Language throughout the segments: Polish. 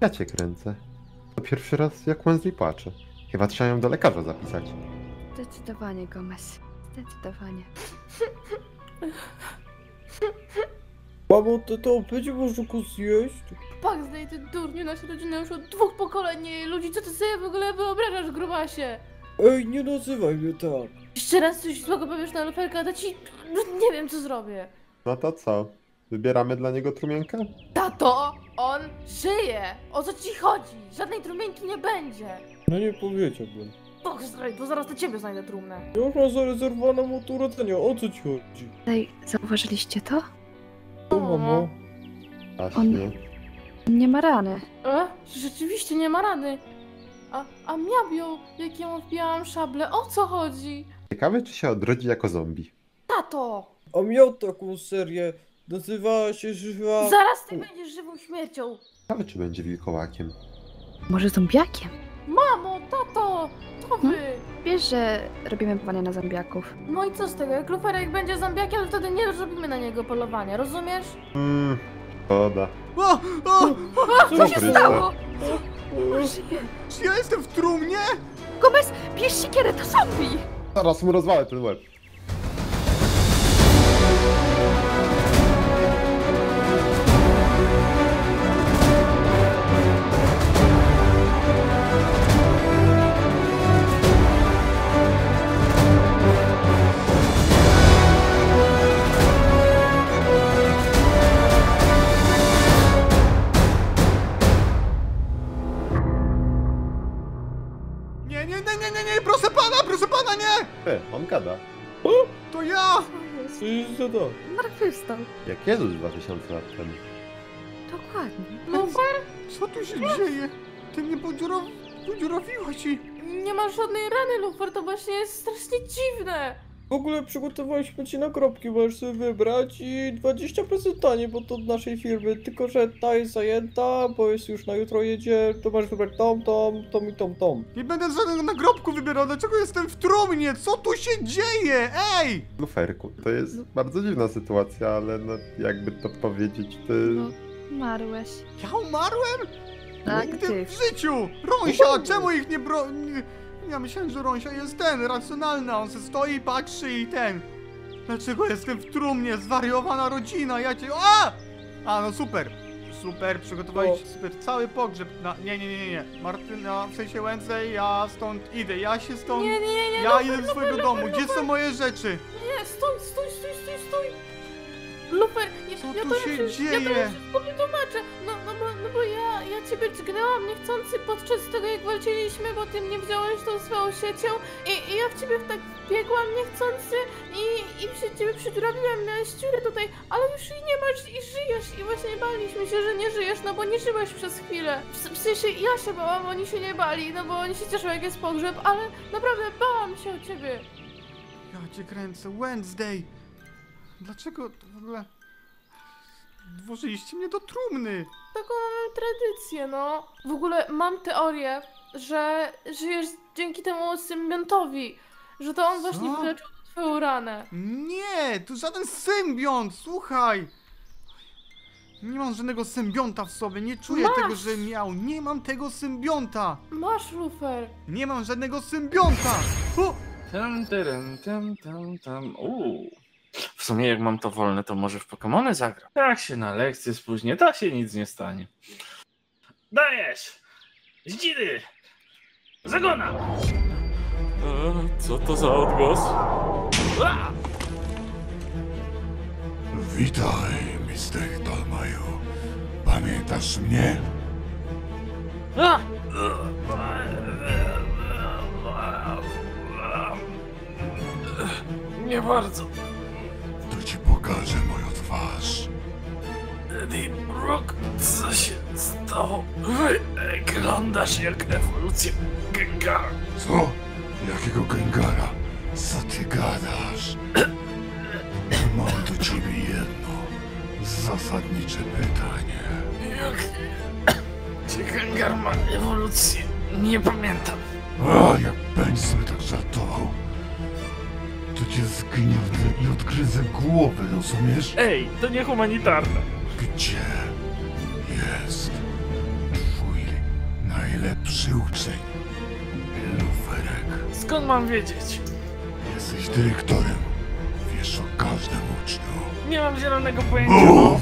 Ja cię kręcę. To pierwszy raz, jak Wednesday płacze. Chyba trzeba ją do lekarza zapisać. Zdecydowanie, Gomez. Zdecydowanie. Mamo, to będzie można go zjeść? Pak, zdaj, ty durniu, nasza rodzina już od 2 pokoleń ludzi, co ty sobie w ogóle wyobrażasz, grubasie? Ej, nie nazywaj mnie tak. Jeszcze raz coś złego powiesz na Luferka, to ci... nie wiem, co zrobię. No to co? Wybieramy dla niego trumienkę? Tato, on żyje! O co ci chodzi? Żadnej trumienki nie będzie! No nie powiedziałbym. Och, straj, bo zaraz do ciebie znajdę trumnę. Ja mam zarezerwowaną od urodzenia, o co ci chodzi? Ej, zauważyliście to? O, mamo. On nie ma rany. Rzeczywiście nie ma rany. A miał, jak ja wbijałam szablę, o co chodzi? Ciekawe, czy się odrodzi jako zombie. Tato! A miał taką serię, nazywała się Żywa... Zaraz ty będziesz żywą śmiercią. Ciekawe, czy będzie wilkołakiem. Może zombiakiem? Mamo, tato, to wy! Wiesz, że robimy polowanie na zombiaków. No i co z tego, jak Luferek będzie zombiakiem, to wtedy nie zrobimy na niego polowania, rozumiesz? Szkoda. Co się stało? Czy ja jestem w trumnie? Gomez, bierz siekierę, to zombie! Zaraz mu rozwalę ten łeb. On gada. O, to ja! Co to? Martwystał. Jak Jezus 2000 lat temu. Dokładnie. Lufer? Co tu się dzieje? Ty mnie podziurawiłaś i... Nie masz żadnej rany, Lufer, to właśnie jest strasznie dziwne. W ogóle przygotowaliśmy ci nakropki, możesz sobie wybrać i 20% taniej, bo to od naszej firmy. Tylko że ta jest zajęta, bo jest już na jutro jedzie, to masz wybrać tą i tą. Nie będę żadnego nagrobku wybierał, dlaczego jestem w trumnie? Co tu się dzieje? Ej! Luferku, to jest bardzo dziwna sytuacja, ale no jakby to powiedzieć, ty... No, umarłeś. Ja umarłem? Tak, nigdy ty. W życiu! Rąsia, czemu ich nie broni? Ja myślałem, że Rąsia jest racjonalna, on se stoi i patrzy i ten... Dlaczego jestem w trumnie? Zwariowana rodzina, ja cię... A no super! Super, przygotowaliście super cały pogrzeb na... Nie. Martyna, w sensie Wednesday, ja stąd idę, Nie. Ja idę do swojego domu, gdzie są moje rzeczy? Nie, stój! Lufer, ja to się dzieje? Ja to tłumaczę, no bo ja ciebie dźgnęłam niechcący podczas tego, jak walczyliśmy, bo ty mnie wziąłeś tą swoją siecią i ja w ciebie tak biegłam niechcący i się ciebie przydrobiłam, miałeś dziurę tutaj, ale już jej nie masz i żyjesz i właśnie baliśmy się, że nie żyjesz, no bo nie żyłeś przez chwilę. W sensie ja się bałam, oni się nie bali, no bo oni się cieszą, jak jest pogrzeb, ale naprawdę bałam się o ciebie. Ja cię kręcę, Wednesday! Dlaczego w ogóle włożyliście mnie do trumny? Taką tradycję, no. W ogóle mam teorię, że żyjesz dzięki temu symbiontowi, że to on właśnie wyleczył twoją ranę. Nie, to żaden symbiont, słuchaj. Nie mam żadnego symbionta w sobie, nie czuję tego, że miał. Nie mam tego symbionta. Masz, Lufer. Nie mam żadnego symbionta. W sumie jak mam to wolne, to może w Pokemony zagram. Tak się na lekcję spóźnię, tak się nic nie stanie. Dajesz! Zdzidy! Zagona! Co to za odgłos? Witaj, Mr. Tolmaju. Pamiętasz mnie? Nie bardzo. To ci pokażę moją twarz. Eddie Brock, co się stało? Wyglądasz jak ewolucja Gengara. Co? Jakiego Gengara? Co ty gadasz? Mam do ciebie jedno zasadnicze pytanie. Jak czy Gengar ma ewolucję? Nie pamiętam. Jak będziesz sobie tak żartował, to cię zgniotę i odgryzę głowę, rozumiesz? Ej, to niehumanitarne. Gdzie jest twój najlepszy uczeń, Luferek? Skąd mam wiedzieć? Jesteś dyrektorem. Wiesz o każdym uczniu. Nie mam zielonego pojęcia.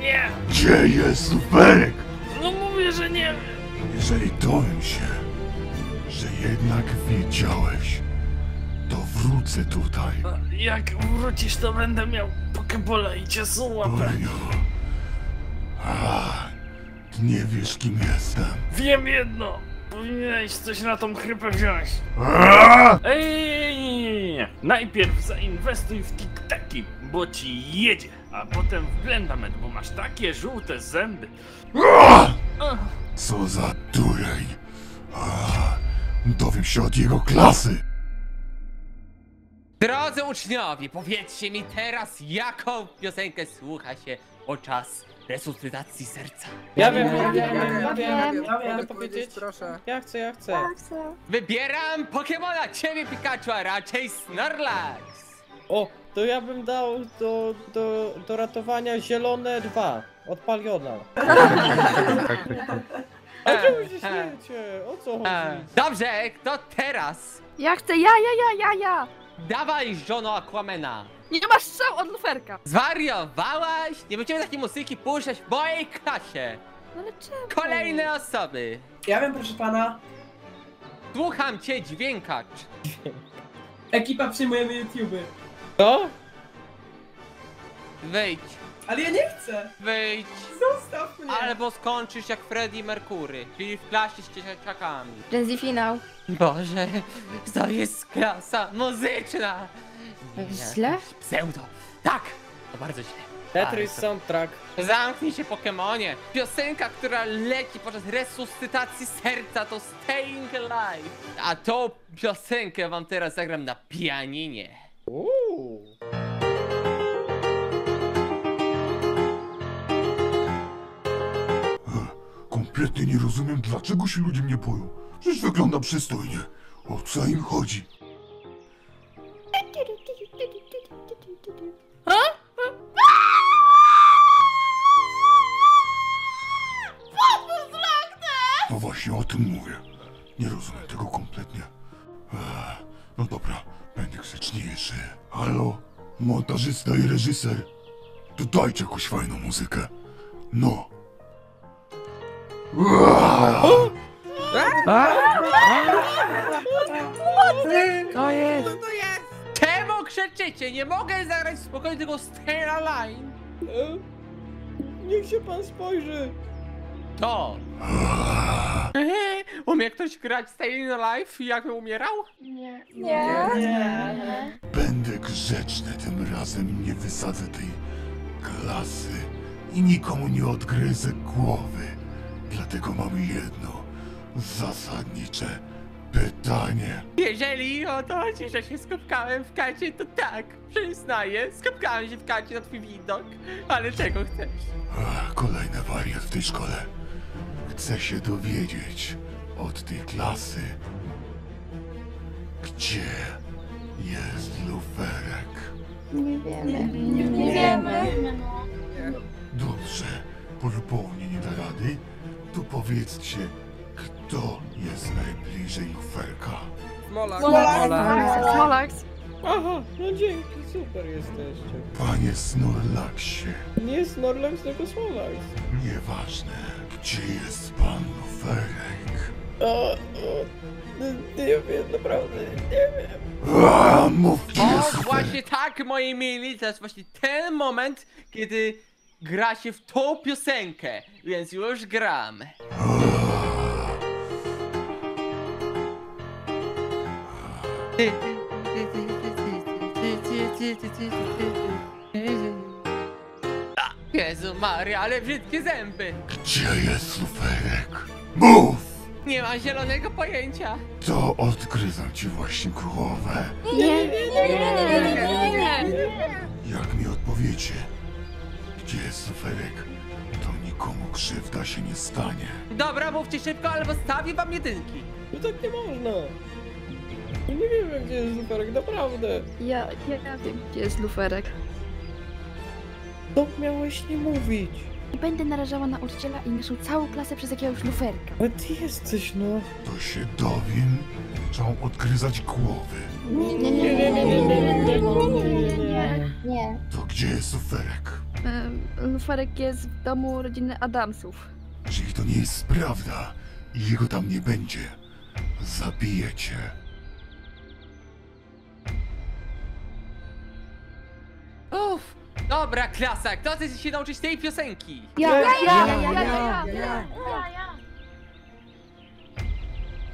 Nie. Gdzie jest Luferek? No mówię, że nie wiem. Jeżeli dowiem się, że jednak wiedziałeś, to wrócę tutaj. Jak wrócisz, to będę miał pokebola i cię złapę. Nie wiesz, kim jestem. Wiem jedno. Powinieneś coś na tą chrypę wziąć. Ej, nie. Najpierw zainwestuj w tiktaki, bo ci jedzie. A potem w blendamet, bo masz takie żółte zęby. Co za dureń. Dowiem się od jego klasy. Drodzy uczniowie, powiedzcie mi teraz, jaką piosenkę słucha się o czas resuscytacji serca. Ja wiem, powiedzieć, proszę. Ja chcę. Wybieram Pokemona, ciebie Pikachu, a raczej Snorlax. O, to ja bym dał do ratowania zielone 2 od Paliona. A czemu się śmiejecie? O co chodzi? Dobrze, kto teraz? Ja chcę. Dawaj, żono Aquamena! Nie masz strzał od Luferka! Zwariowałaś? Nie będziemy takiej muzyki puszczać w mojej klasie! No ale czemu? Kolejne osoby! Ja wiem, proszę pana! Słucham cię, dźwiękacz! Ekipa, przyjmujemy YouTube. Co? Wyjdź! Ale ja nie chcę! Wyjdź! Zostaw mnie! Albo skończysz jak Freddy Mercury, czyli w klasie z dzieciakami. Genzy finał. Boże, to jest klasa muzyczna! Źle? Pseudo. Tak! To bardzo źle. Tetris Soundtrack. Zamknij się, Pokemonie! Piosenka, która leci podczas resuscytacji serca, to Staying Alive. A tą piosenkę wam teraz zagram na pianinie. Kompletnie nie rozumiem, dlaczego się ludzie mnie boją. Przecież wygląda przystojnie. O co im chodzi? No właśnie o tym mówię. Nie rozumiem tego kompletnie. No dobra, będę grzeczniejszy. Halo, montażysta i reżyser. Dodajcie jakąś fajną muzykę. No. To jest! Czemu krzyczycie? Nie mogę zagrać spokojnie tego Stay Alive. Niech się pan spojrzy. To! Umie ktoś grać Stay Alive, jakby umierał? Nie. Będę grzeczny tym razem, nie wysadzę tej klasy i nikomu nie odgryzę głowy. Dlatego mamy jedno zasadnicze pytanie. Jeżeli o to chodzi, że się skopkałem w kacie, to tak, przyznaję, skopkałem się w kacie na twój widok, ale czego chcesz? Kolejny wariant w tej szkole. Chcę się dowiedzieć od tej klasy, gdzie jest Luferek. Nie wiemy. Dobrze, polubownie nie da rady. Tu powiedzcie, kto jest najbliżej Luferka. Snorlax. Aha, no dzięki, super jesteście. Panie Snorlaxie. Nie Snorlax, tylko Snorlax. Nieważne, gdzie jest pan Luferek? Nie wiem, naprawdę, nie wiem. Mów, gdzie jest Luferek. Właśnie tak, moi mili, to jest właśnie ten moment, kiedy gra się w tą piosenkę, więc już gram. Jezu Maria, ale brzydkie zęby! Gdzie jest Luferek? Mów! Nie mam zielonego pojęcia. To odgryzam ci właśnie głowę. Nie. Jak mi odpowiecie, gdzie jest Luferek, to nikomu krzywda się nie stanie. Dobra, mówcie szybko, albo stawię wam jedynki. No tak nie można. Nie wiem, gdzie jest Luferek, naprawdę. Ja wiem, gdzie jest Luferek. To miałeś nie mówić. Nie będę narażała nauczyciela i naszą całą klasę przez jakiegoś luferka. Ale ty jesteś, no. To się dowiem, zaczną odgryzać głowy. Nie. To gdzie jest luferek? Luferek jest w domu rodziny Adamsów. Czyli to nie jest prawda i jego tam nie będzie. Zabiję cię. Uff! Dobra klasa, kto chce się nauczyć tej piosenki? Ja.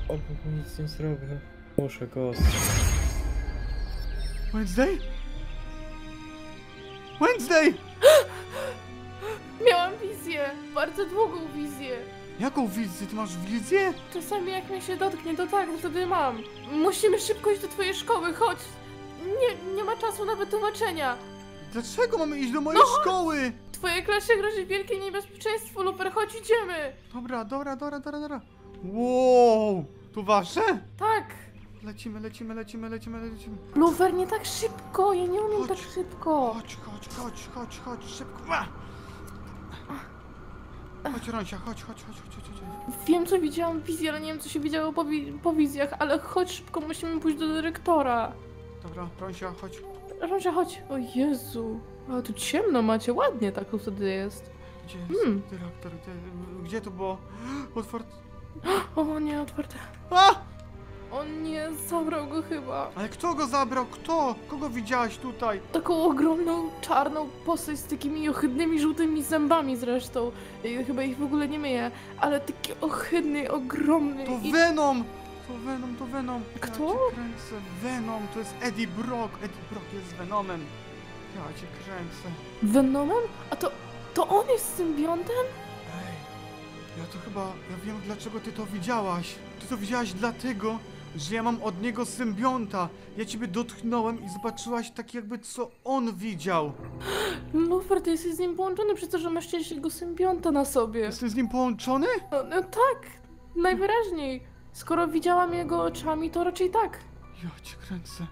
O, nic nie zrobię. Muszę go ostrzec. Wednesday? Wednesday! Miałam wizję, bardzo długą wizję. Jaką wizję? Ty masz wizję? Czasami jak mnie się dotknie, to tak, wtedy mam. Musimy szybko iść do twojej szkoły, chodź. Nie ma czasu na wytłumaczenia. Dlaczego mamy iść do mojej szkoły? W twojej klasie grozi wielkie niebezpieczeństwo, Luper, chodź, idziemy. Dobra. Wow, to wasze? Tak. Lecimy. Lufer, nie tak szybko, ja nie umiem tak szybko. Chodź, szybko. Chodź, Roncia, chodź. Wiem, co widziałam w wizji, ale nie wiem, co się widziało po wizjach, ale chodź szybko, musimy pójść do dyrektora. Dobra, Roncia, chodź. Roncia, chodź. O Jezu, ale tu ciemno macie, ładnie tak to wtedy jest. Gdzie jest dyrektor? Gdzie to było? Otwarte. O nie, otwarte. On nie zabrał go chyba. Ale kto go zabrał? Kto? Kogo widziałaś tutaj? Taką ogromną, czarną postać z takimi ohydnymi, żółtymi zębami zresztą. Chyba ich w ogóle nie myje, ale taki ohydny, ogromny. To Venom! To Venom. Kto? Ja cię kręcę. Venom, to jest Eddie Brock. Eddie Brock jest Venomem. Ja cię kręcę. Venomem? A to on jest symbiontem? Ej, ja wiem, dlaczego ty to widziałaś. Ty to widziałaś dlatego, że ja mam od niego symbionta. Ja ciebie dotknąłem i zobaczyłaś tak jakby, co on widział. Lufer, ty jesteś z nim połączony przez to, że masz część jego symbionta na sobie. Jesteś z nim połączony? No tak, najwyraźniej. Skoro widziałam jego oczami, to raczej tak. Ja cię kręcę.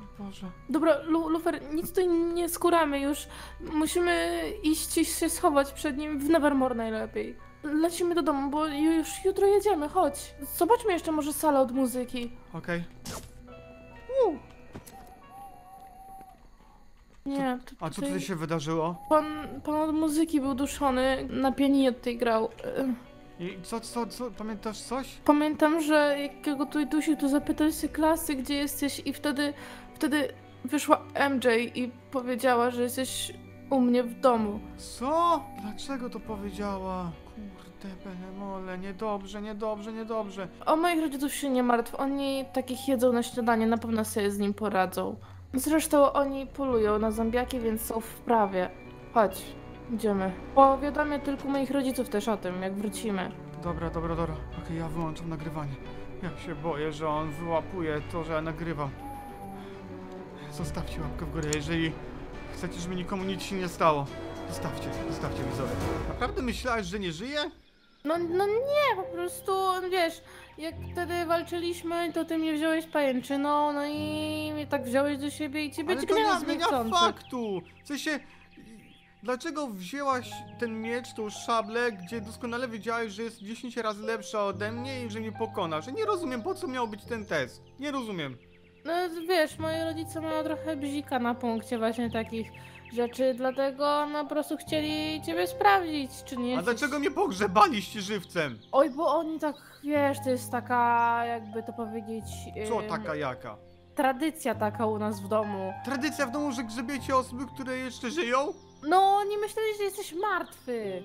O Boże. Dobra, Lufer, nic tutaj nie skóramy już. Musimy iść i się schować przed nim w Nevermore najlepiej. Lecimy do domu, bo już jutro jedziemy, chodź. Zobaczmy jeszcze może salę od muzyki. Okej. Nie, a co tutaj się wydarzyło? Pan od muzyki był duszony, na pianinie tutaj grał. I co? Pamiętasz coś? Pamiętam, że jak go tutaj dusił, to zapytał się klasy, gdzie jesteś i wtedy wyszła MJ i powiedziała, że jesteś u mnie w domu. Co? Dlaczego to powiedziała? Kurde, belemole, niedobrze. O moich rodziców się nie martw, oni takich jedzą na śniadanie, na pewno sobie z nim poradzą. Zresztą oni polują na zombiaki, więc są w prawie. Chodź, idziemy. Powiadamiam tylko moich rodziców też o tym, jak wrócimy. Dobra. Okej, ja wyłączam nagrywanie. Ja się boję, że on wyłapuje to, że ja nagrywam. Zostawcie łapkę w górę, jeżeli chcecie, żeby nikomu nic się nie stało. Zostawcie widzowie. Naprawdę myślałeś, że nie żyje? No nie, po prostu, wiesz, jak wtedy walczyliśmy, to ty mnie wziąłeś pajęczyną, no i mnie tak wziąłeś do siebie i ciebie dźgnęłam. Ale to nie zmienia faktu! W sensie, dlaczego wzięłaś ten miecz, tą szablę, gdzie doskonale wiedziałeś, że jest 10 razy lepsza ode mnie i że mnie pokonasz? Ja nie rozumiem, po co miał być ten test. Nie rozumiem. No wiesz, moi rodzice mają trochę bzika na punkcie właśnie takich rzeczy, dlatego no po prostu chcieli ciebie sprawdzić, czy nie. A dlaczego mnie pogrzebaliście żywcem? Oj, bo oni tak, wiesz, to jest taka, jakby to powiedzieć... Co taka jaka? Tradycja taka u nas w domu. Tradycja w domu, że grzebiecie osoby, które jeszcze żyją? No, nie myśleli, że jesteś martwy.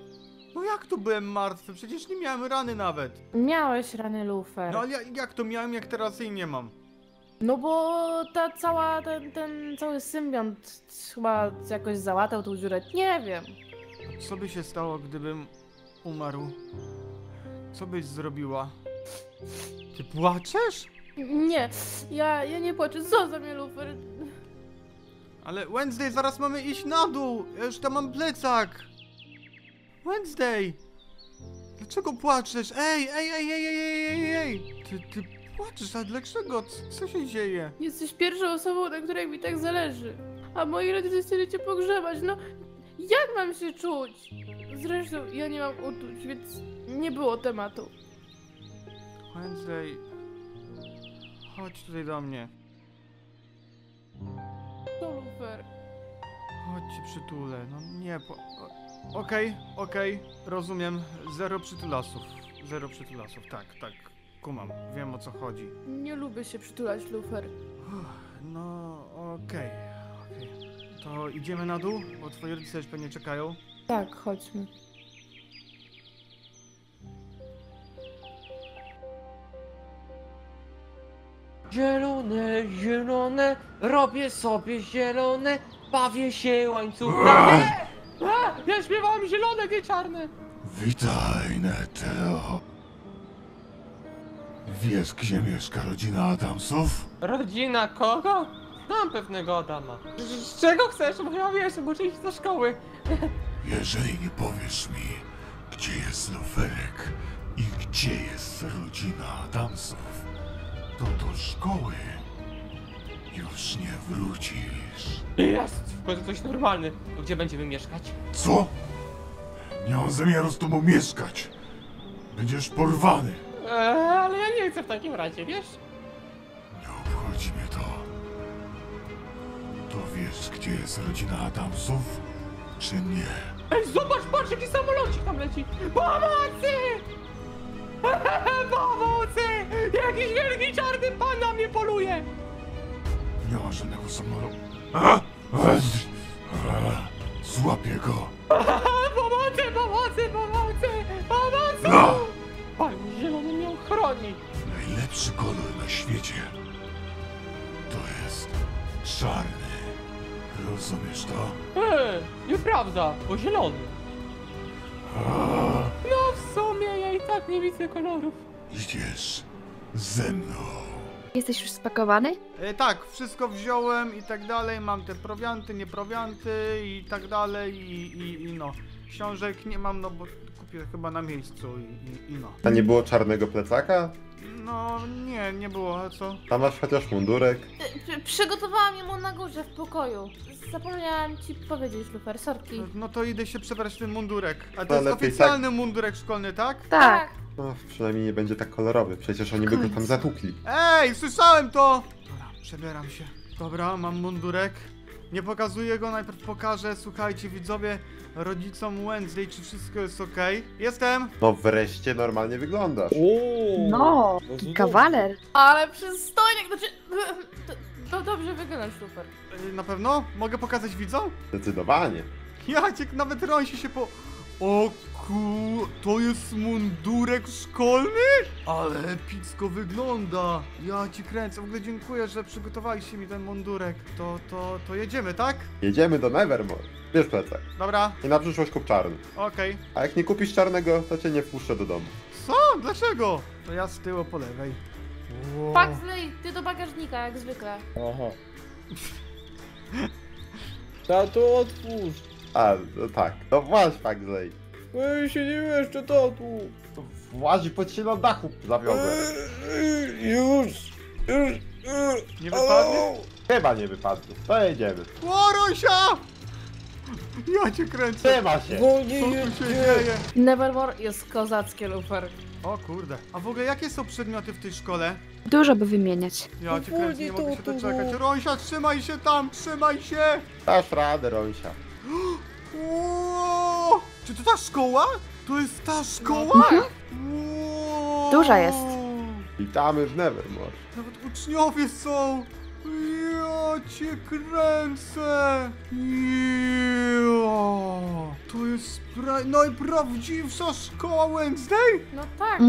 No jak to byłem martwy? Przecież nie miałem rany nawet. Miałeś rany, Lufer. No ale jak to miałem, jak teraz jej nie mam? No bo ten cały symbiont chyba jakoś załatał tą dziurę, nie wiem. Co by się stało, gdybym umarł? Co byś zrobiła? Ty płaczesz? Nie, ja nie płaczę, co za mnie, Lufer? Ale Wednesday, zaraz mamy iść na dół, ja już tam mam plecak. Wednesday! Dlaczego płaczesz? Ej! Ty płaczesz, a dlaczego? Co się dzieje? Jesteś pierwszą osobą, na której mi tak zależy. a moi rodzice chcieli cię pogrzebać, no jak mam się czuć? Zresztą ja nie mam uczuć, więc nie było tematu. Wednesday, chodź tutaj do mnie. To Lufer. Chodź ci przytulę, no nie po... Okej, rozumiem. Zero przytulasów. Zero przytulasów, tak. Kumam, wiem o co chodzi. Nie lubię się przytulać, Lufer. No, okej. To idziemy na dół, bo twoi rodzice już pewnie czekają. Tak, chodźmy. Zielone, zielone, robię sobie zielone, bawię się łańcuchem. Ja śpiewałam zielone, nie czarne. Witaj, Neteo. Wiesz, gdzie mieszka rodzina Adamsów? Rodzina kogo? Znam pewnego Adama. Z czego chcesz? Bo ja wiesz, muszę iść do szkoły. Jeżeli nie powiesz mi, gdzie jest Luferek i gdzie jest rodzina Adamsów, to do szkoły już nie wrócisz. Jest! W końcu coś normalny. To gdzie będziemy mieszkać? Co? Nie mam zamiaru z tobą mieszkać. Będziesz porwany. Ale ja nie chcę w takim razie, wiesz? Nie obchodzi mnie to. To wiesz, gdzie jest rodzina Adamsów, czy nie? Ej, zobacz, patrz, jaki samolocik tam leci! Pomocy! Pomocy! Jakiś wielki czarny pan na mnie poluje! Nie ma żadnego samolotu. Złapię go! Pomocy, pomocy, pomocy! Pomocy! No! Pan zielony mnie chroni! Najlepszy kolor na świecie to jest czarny. Rozumiesz to? Nieprawda, bo zielony. No w sumie ja i tak nie widzę kolorów. Idziesz ze mną. Jesteś już spakowany? Tak, wszystko wziąłem i tak dalej. Mam te prowianty, nieprowianty i tak dalej i no. Książek nie mam, no bo... chyba na miejscu i no. A nie było czarnego plecaka? No nie, nie było, a co? Tam masz chociaż mundurek. Przygotowałam ją na górze w pokoju. Zapomniałam ci powiedzieć, Lufer, sorki. No to idę się przebrać w ten mundurek. A to jest oficjalny mundurek szkolny, tak? Tak. No przynajmniej nie będzie tak kolorowy, przecież oni by go tam zatłukli. Ej, słyszałem to! Dobra, przebieram się. Dobra, mam mundurek. Nie pokazuję go, najpierw pokażę, słuchajcie widzowie, rodzicom Wednesday, czy wszystko jest okej? Jestem! No wreszcie normalnie wyglądasz. Uuu, no, kawaler. Ale przystojnik, znaczy, to dobrze wyglądasz, super. Na pewno? Mogę pokazać widzom? Zdecydowanie. Jaciek nawet rąsi się po... O ku... to jest mundurek szkolny? Ale epicko wygląda. Ja ci kręcę. W ogóle dziękuję, że przygotowaliście mi ten mundurek. To jedziemy, tak? Jedziemy do Nevermore. Bierz plecak. Dobra. I na przyszłość kup czarny. Okej. A jak nie kupisz czarnego, to cię nie wpuszczę do domu. Co? Dlaczego? To ja z tyłu po lewej. Wow. Paxley, ty do bagażnika, jak zwykle. Aha. Tato, otwórz. A, no tak, no właśnie, Pugsley. Ej, się nie jeszcze tatu. To włazi po ci na dachu zawiozę. Już. Nie wypadnie? Chyba nie wypadnie, to jedziemy. Łorusia! Ja cię kręcę. Chyba się. Nevermore jest kozackie, Lufer. O kurde, a w ogóle jakie są przedmioty w tej szkole? Dużo by wymieniać. Ja cię kręcę, nie mogę się doczekać. Ronsia, trzymaj się tam, trzymaj się! Dasz radę, Ronsia. Wow! Czy to ta szkoła? To jest ta szkoła? Wow! Duża jest. Witamy w Nevermore. Nawet uczniowie są. Ja cię kręcę. Ja. To jest najprawdziwsza szkoła Wednesday? No tak.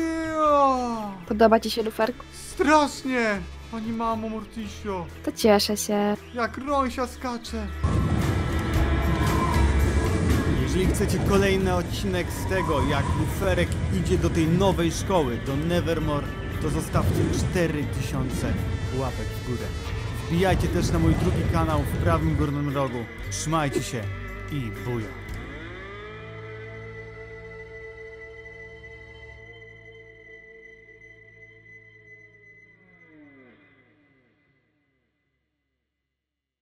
Ja. Podoba ci się, Luferku? Strasznie. Pani mamo Mortisio. To cieszę się. Jak Ronsia skacze. Jeżeli chcecie kolejny odcinek z tego, jak Luferek idzie do tej nowej szkoły, do Nevermore, to zostawcie 4000 łapek w górę. Wbijajcie też na mój drugi kanał w prawym górnym rogu. Trzymajcie się i buja!